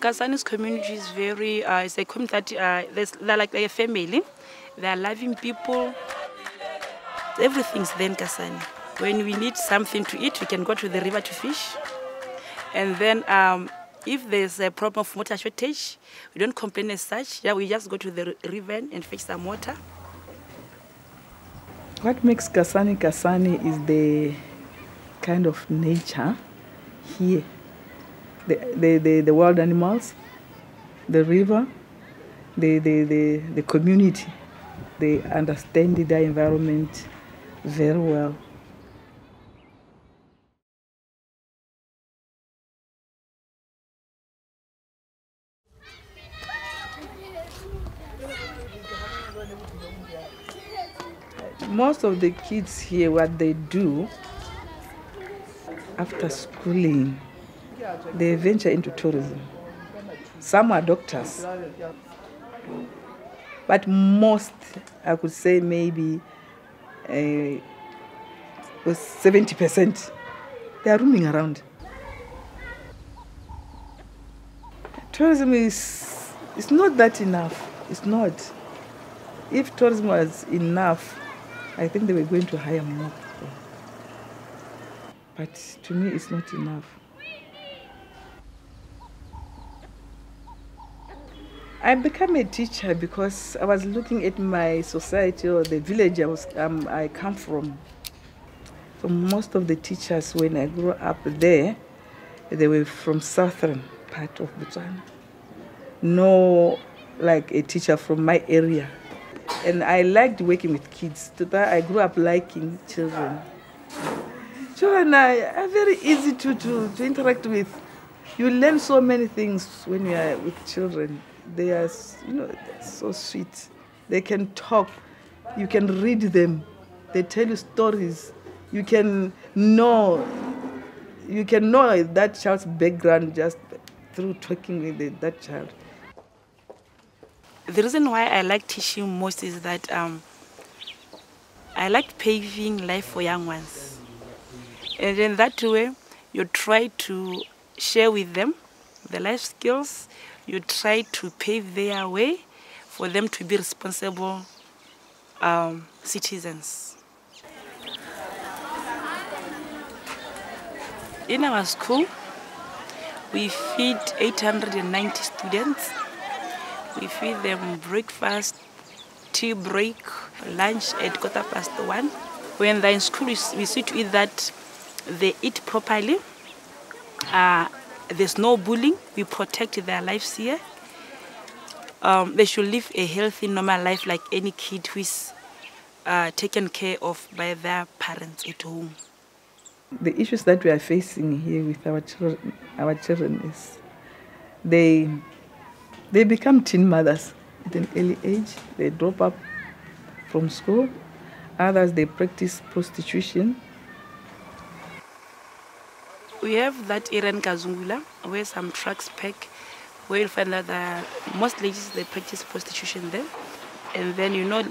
Kasane's community is very, it's a community that they're like a family. They're loving people. Everything's there in Kasane. When we need something to eat, we can go to the river to fish. And then if there's a problem of water shortage, we don't complain as such. Yeah, we just go to the river and fetch some water. What makes Kasane Kasane is the kind of nature here. The wild animals, the river, the community. They understand their environment very well. Most of the kids here, what they do after schooling, they venture into tourism. Some are doctors, but most, I could say maybe 70%, they are roaming around. Tourism is, it's not that enough, it's not. If tourism was enough, I think they were going to hire more people. But to me, it's not enough. I became a teacher because I was looking at my society or the village I come from. So most of the teachers when I grew up there, they were from southern part of Botswana. No, like a teacher from my area. And I liked working with kids. I grew up liking children. Children are very easy to interact with. You learn so many things when you are with children. They are, you know, so sweet. They can talk. You can read them. They tell you stories. You can know. You can know that child's background just through talking with that child. The reason why I like teaching most is that I like paving life for young ones. And in that way, you try to share with them the life skills, you try to pave their way for them to be responsible citizens. In our school, we feed 890 students. We feed them breakfast, tea break, lunch at 1:15. When they're in school, we see to it that they eat properly. There's no bullying. We protect their lives here. They should live a healthy, normal life like any kid who is taken care of by their parents at home. The issues that we are facing here with our children is they become teen mothers at an early age. They drop up from school. Others, they practice prostitution. We have that area in Kazungula where some trucks pack, where you'll find that most ladies, they practice prostitution there. And then, you know,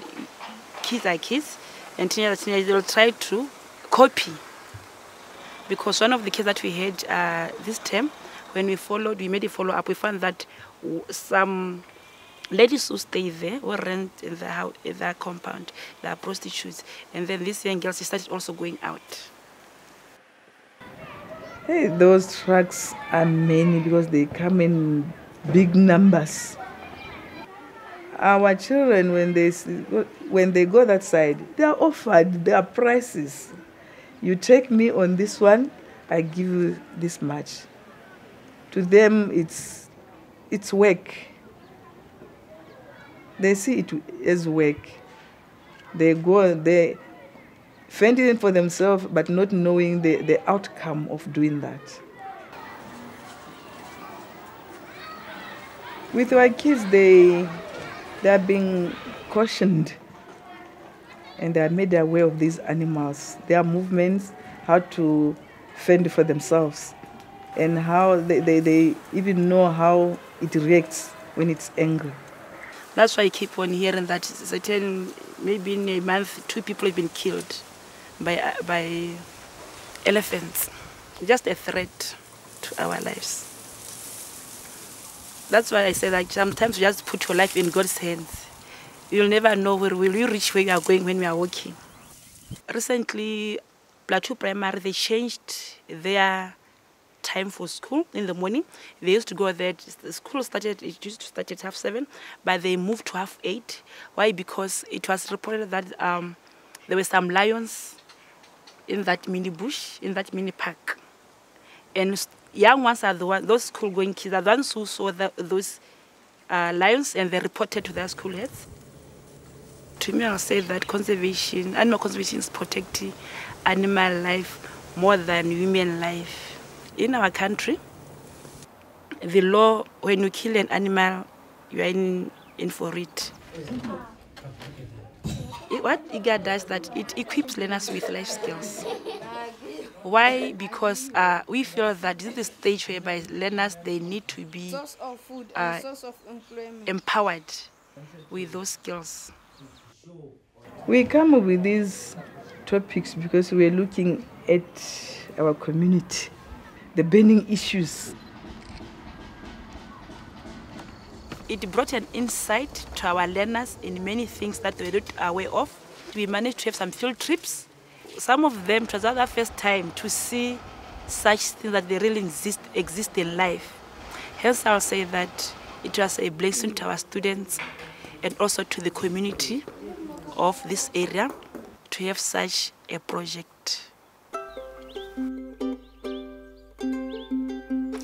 kids are kids, and teenagers, they'll try to copy. Because one of the kids that we had this term, when we made a follow-up, we found that some ladies who stay there were rent in their compound, they are prostitutes. And then these young girls started also going out. Hey, those trucks are many because they come in big numbers. Our children, when they go that side, they are offered their prices. You take me on this one, I give you this much. To them, it's work. They see it as work. They go there, fending for themselves, but not knowing the outcome of doing that. With our kids, they are being cautioned, and they are made aware of these animals, their movements, how to fend for themselves, and how they even know how it reacts when it's angry. That's why I keep on hearing that certain, maybe in a month, 2 people have been killed by elephants. Just a threat to our lives. That's why I say, like, sometimes you just put your life in God's hands. You'll never know where will you reach where you are going when you are walking. Recently, Plateau Primary, they changed their time for school in the morning. They used to go there, the school started, it used to start at 7:30, but they moved to 8:30. Why? Because it was reported that there were some lions in that mini bush, in that mini park. And young ones are the ones, those school-going kids are the ones who saw those lions, and they reported to their school heads. To me, I'll say that conservation, animal conservation is protecting animal life more than human life. In our country, the law, when you kill an animal, you are in for it. What IGA does that, it equips learners with life skills. Why? Because we feel that this is the stage whereby learners, they need to be empowered with those skills. We come up with these topics because we're looking at our community, the burning issues. It brought an insight to our learners in many things that we were not aware of. We managed to have some field trips. Some of them, it was our first time to see such things that they really exist in life. Hence, I'll say that it was a blessing to our students and also to the community of this area to have such a project.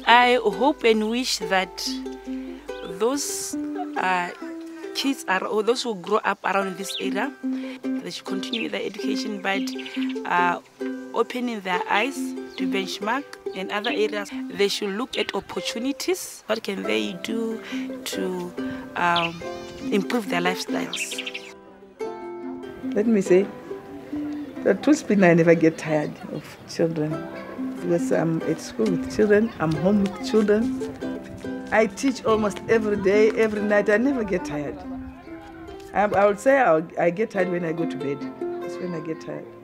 I hope and wish that those kids are, or those who grow up around this area, they should continue their education by opening their eyes to benchmark in other areas. They should look at opportunities. What can they do to improve their lifestyles? Let me say, the truth be known, I never get tired of children because I'm at school with children, I'm home with children. I teach almost every day, every night. I never get tired. I would say I get tired when I go to bed. That's when I get tired.